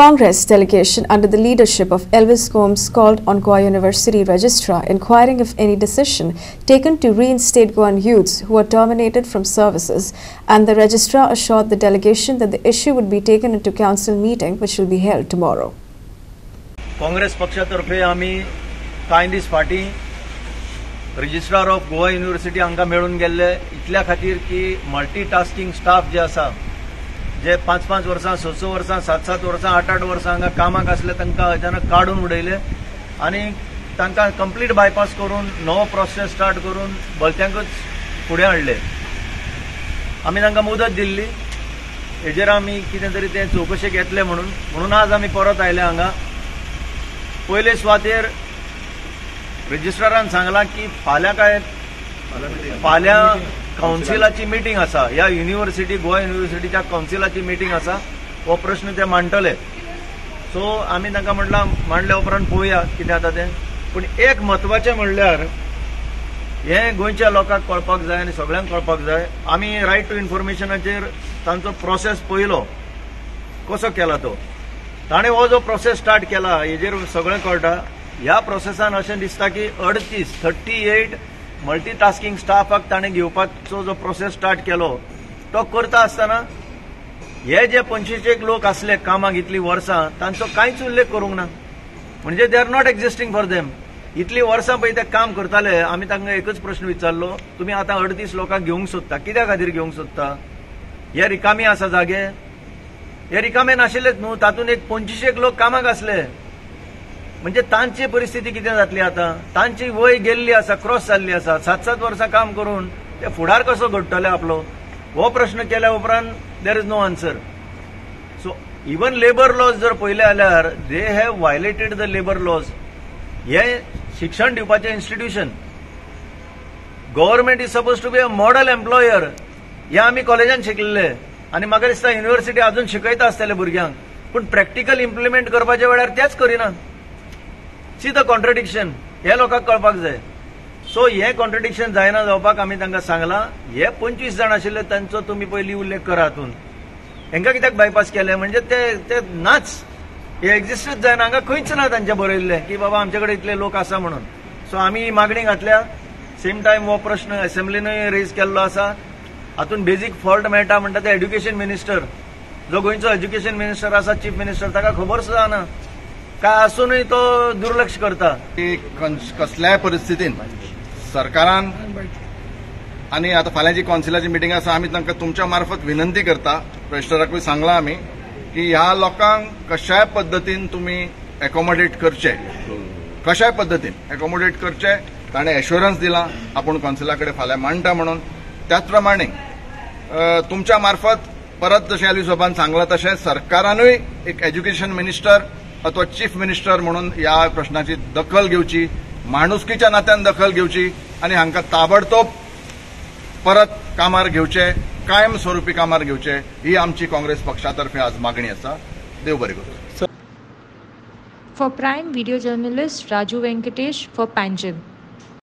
Congress delegation under the leadership of Elvis Gomes called on Goa University registrar inquiring if any decision taken to reinstate Goan youths who are terminated from services, and the registrar assured the delegation that the issue would be taken into council meeting which will be held tomorrow. Congress Pakshatarfe Ami Kindness Party Registrar of Goa University Anga Merungele itla khatir ki multitasking staff jasa जे 5-5 वर्षां 6-6 वर्षां 7-7 वर्षां 8-8 वर्षां हांगा कामाक आसले तांकां अचानक काडून उडयले आनी तांकां कंप्लीट बायपास करून नवो प्रोसेस स्टार्ट करून भलत्यांकच फुडें हाडले आमी तांकां मुदत दिल्ली हेजेर आमी कितें तरी ते चौकशी घेतले म्हणून आज आमी परत आयले हांगा पयले स्वातेर रजिस्ट्रारान सांगला की फाल्यां काय फाल्यां काउंसिलाची मीटिंग आसा या युनिवर्सिटी गोवा युनिवर्सिटीच्या काउंसिलाची मीटिंग आसा वो प्रश्न ते मांडटले सो आमी तांकां म्हटलां मांडल्या उपरांत पळोवया कितें जाता तें पूण एक म्हत्वाचें म्हणल्यार हें गोंयच्या लोकांक कळपाक जाय आनी सगळ्यांक कळपाक जाय आमी रायट टू इन्फॉर्मेशनाचेर तांचो प्रोसेस पळयलो कसो केला तो ताणें हो जो प्रोसेस स्टार्ट केला हेजेर सगळें कळटा ह्या प्रोसेसान अशें दिसता की 38 मल्टीटास्किंग स्टाफाक ताणें घेवपाचो जो प्रोसेस स्टार्ट केलो तो करता आसतना हे जे 25 लोक आसले कामाक इतली वर्सां तांचो कांयच उल्लेख करूंक ना म्हणजे they are not existing for them इतली वर्सां पळय ते काम करताले आमी तांकां एकच प्रश्न विचारलो तुमी आतां 38 लोकांक घेवंक सोदता कित्या खातीर घेवंक सोदता हे रिकामे आसा जागे हे रिकामे नाशिल्लेच न्हू तातूंत एक 25 लोक कामाक आसले म्हणजे तांची परिस्थिती कितें जातली आता तांची वय गेल्ली आसा क्रॉस जाल्ली आसा 7-7 वर्सां काम करून ते फुडार कसो घडटले आपलो हो प्रश्न केल्या उपरांत there is no answer so even labour laws जर पळयले जाल्यार they have violated the labour laws हे शिक्षण दिवपाचे institution government is suppose to be a model employer हे आमी कॉलेजान शिकलेले आनी म्हाका दिसता युनिवर्सिटी अजून शिकयता आसतले भुरग्यांक पूण प्रॅक्टिकल इम्प्लिमेंट करपाच्या वेळार तेच करिना See the contradiction. हे लोकांक कळपाक जाय सो हे कॉन्ट्रडिक्शन जायना जावपाक आमी तांकां सांगला हे 25 जाण आशिल्ले तांचो तुमी पयली उल्लेख करा हातून हेंका कित्याक बायपास केले म्हणजे ते नाच हे एक्जिस्टच जायना हांगा खंयच ना तांचे बरयल्ले की बाबा आमचे कडेन इतले लोक आसा म्हणून सो आमी ही मागणी घातल्या सेम टायम हो प्रश्न असेंब्लीनूय रेज केल्लो आसा हातून बेजीक फॉल्ट मेळटा म्हणटा ते एज्युकेशन मिनिस्टर जो गोंयचो एज्युकेशन मिनिस्टर आसा चीफ मिनिस्टर ताका खबर सुद्दां ना का असूनही तो दुर्लक्ष करता कसल्याय परिस्थितीन सरकारान आणि आता फाल्यां जी कॉन्सिलाची मिटींग आसा आमी तांकां तुमच्या मार्फत विनंती करता रजिस्ट्राराकूय सांगला आमी की ह्या लोकांक कशाय पद्दतीन तुमी एकोमोडेट करचे कशाय पद्दतीन एकोमोडेट करचे ताणें एश्युरन्स दिला आपूण कॉन्सिलाकडे फाल्यां मांडटा म्हणून त्याच प्रमाणे तुमच्या मार्फत परत जशें एल्वीस बाबान सांगला तशें सरकारानूय एक एज्युकेशन मिनिस्टर अथवा चीफ मिनिस्टर म्हणून या प्रश्नाची दखल घेवची माणुसकीच्या नात्यान दखल घेवची आणि हांकां ताबडतोब परत कामार घेवचे कायम स्वरूपी कामार घेवचे ही आमची काँग्रेस पक्षातर्फे आज मागणी आसा देव बरें करूं For Prime Video journalist Raju Venkatesh for Panjim.